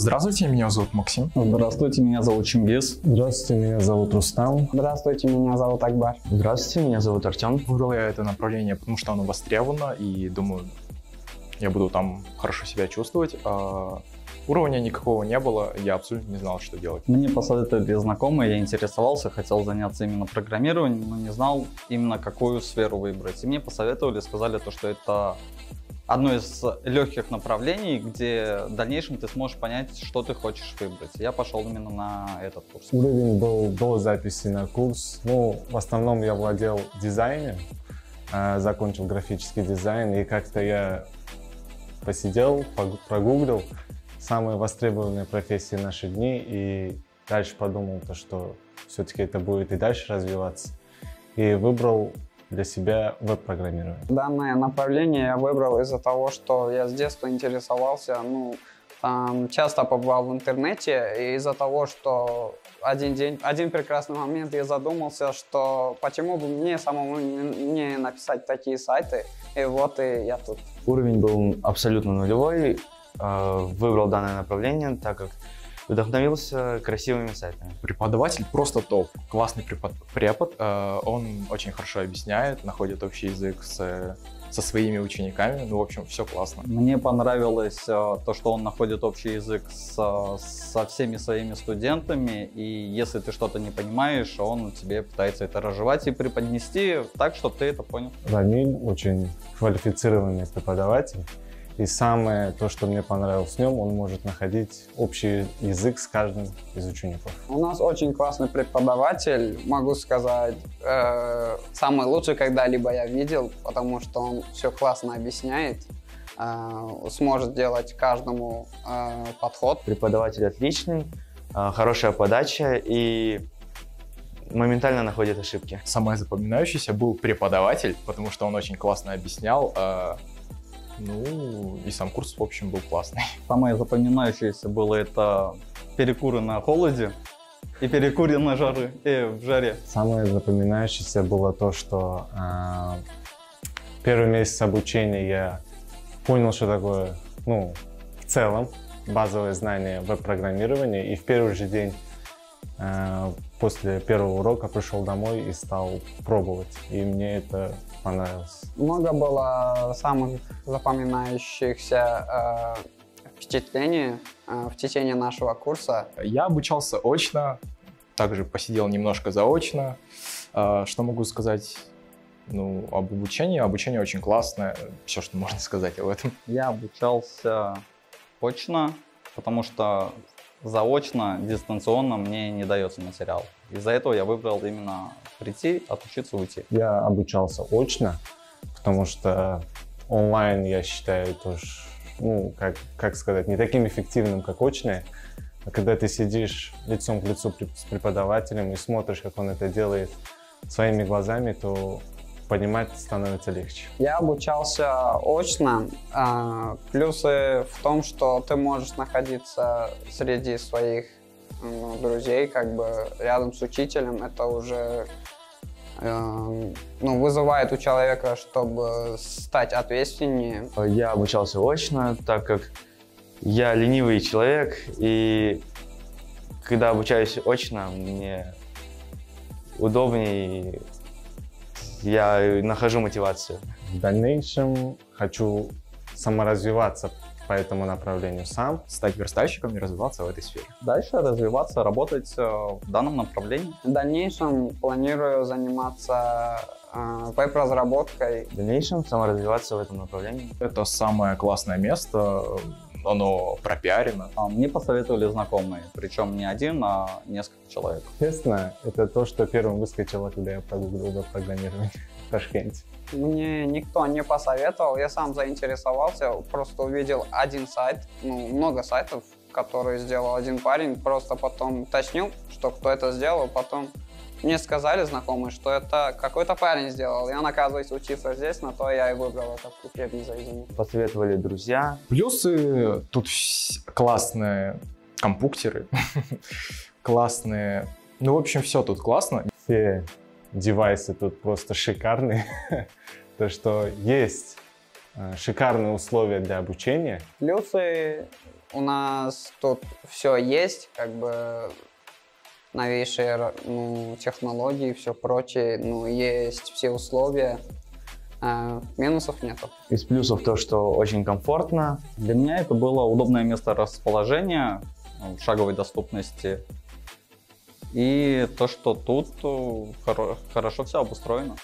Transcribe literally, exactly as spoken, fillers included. Здравствуйте, меня зовут Максим. Здравствуйте, меня зовут Чимбис. Здравствуйте, меня зовут Рустам. Здравствуйте, меня зовут Акбар. Здравствуйте, меня зовут Артем. Выбрал я это направление, потому что оно востребовано, и думаю, я буду там хорошо себя чувствовать. А уровня никакого не было, я абсолютно не знал, что делать. Мне посоветовали знакомые, я интересовался, хотел заняться именно программированием, но не знал именно какую сферу выбрать. И мне посоветовали, сказали то, что это одно из легких направлений, где в дальнейшем ты сможешь понять, что ты хочешь выбрать. Я пошел именно на этот курс. Уровень был до записи на курс. Ну, в основном я владел дизайном, закончил графический дизайн, и как-то я посидел, прогуглил самые востребованные профессии в наши дни, и дальше подумал, то, что все-таки это будет и дальше развиваться, и выбрал для себя веб-программирование. Данное направление я выбрал из-за того, что я с детства интересовался, ну, там, часто побывал в интернете, и из-за того, что один день, один прекрасный момент я задумался, что почему бы мне самому не написать такие сайты, и вот и я тут. Уровень был абсолютно нулевой, выбрал данное направление, так как вдохновился красивыми сайтами. Преподаватель просто топ. Классный препод. препод э, он очень хорошо объясняет, находит общий язык с, со своими учениками. Ну, в общем, все классно. Мне понравилось э, то, что он находит общий язык со, со всеми своими студентами. И если ты что-то не понимаешь, он тебе пытается это разжевать и преподнести так, чтобы ты это понял. Дамин очень квалифицированный преподаватель. И самое то, что мне понравилось в нем, он может находить общий язык с каждым из учеников. У нас очень классный преподаватель, могу сказать, э, самый лучший, когда-либо я видел, потому что он все классно объясняет, э, сможет делать каждому э, подход. Преподаватель отличный, э, хорошая подача и моментально находит ошибки. Самое запоминающееся был преподаватель, потому что он очень классно объяснял. Э, Ну, и сам курс, в общем, был классный. Самое запоминающееся было это перекуры на холоде и перекуры на жары, э, в жаре. Самое запоминающееся было то, что э, первый месяц обучения я понял, что такое, ну, в целом, базовое знание веб-программирования. И в первый же день э, после первого урока пришел домой и стал пробовать. И мне это понравилось. Много было самых запоминающихся э, впечатлений э, в течение нашего курса. Я обучался очно, также посидел немножко заочно. Э, что могу сказать ну, об обучении? Обучение очень классное, все, что можно сказать об этом. Я обучался очно, потому что заочно, дистанционно мне не дается материал. Из-за этого я выбрал именно прийти, отучиться, уйти. Я обучался очно, потому что онлайн, я считаю, тоже, ну, как, как сказать, не таким эффективным, как очное. Когда ты сидишь лицом к лицу с преподавателем и смотришь, как он это делает своими глазами, то понимать становится легче. Я обучался очно. Плюсы в том, что ты можешь находиться среди своих ну, друзей, как бы рядом с учителем. Это уже э, ну, вызывает у человека, чтобы стать ответственнее. Я обучался очно, так как я ленивый человек, и когда обучаюсь очно, мне удобнее. Я нахожу мотивацию. В дальнейшем хочу саморазвиваться по этому направлению сам. Стать верстальщиком и развиваться в этой сфере. Дальше развиваться, работать в данном направлении. В дальнейшем планирую заниматься э, веб-разработкой. В дальнейшем саморазвиваться в этом направлении. Это самое классное место, оно пропиарено. Мне посоветовали знакомые, причем не один, а несколько человек. Честно, это то, что первым выскочило, когда я прогуглил программирование в Ташкенте. Мне никто не посоветовал, я сам заинтересовался, просто увидел один сайт, ну, много сайтов, которые сделал один парень, просто потом уточнил, что кто это сделал, потом мне сказали знакомые, что это какой-то парень сделал. Я, оказывается, учился здесь, на то я и выбрал это учебное заведение. Посоветовали друзья. Плюсы тут классные компьютеры, классные. Ну, в общем, все тут классно. Все девайсы тут просто шикарные. То, что есть шикарные условия для обучения. Плюсы у нас тут все есть, как бы новейшие, ну, технологии и все прочее, ну, есть все условия, э, минусов нету. Из плюсов то, что очень комфортно. Для меня это было удобное место расположения, шаговой доступности. И то, что тут хоро- хорошо все обустроено.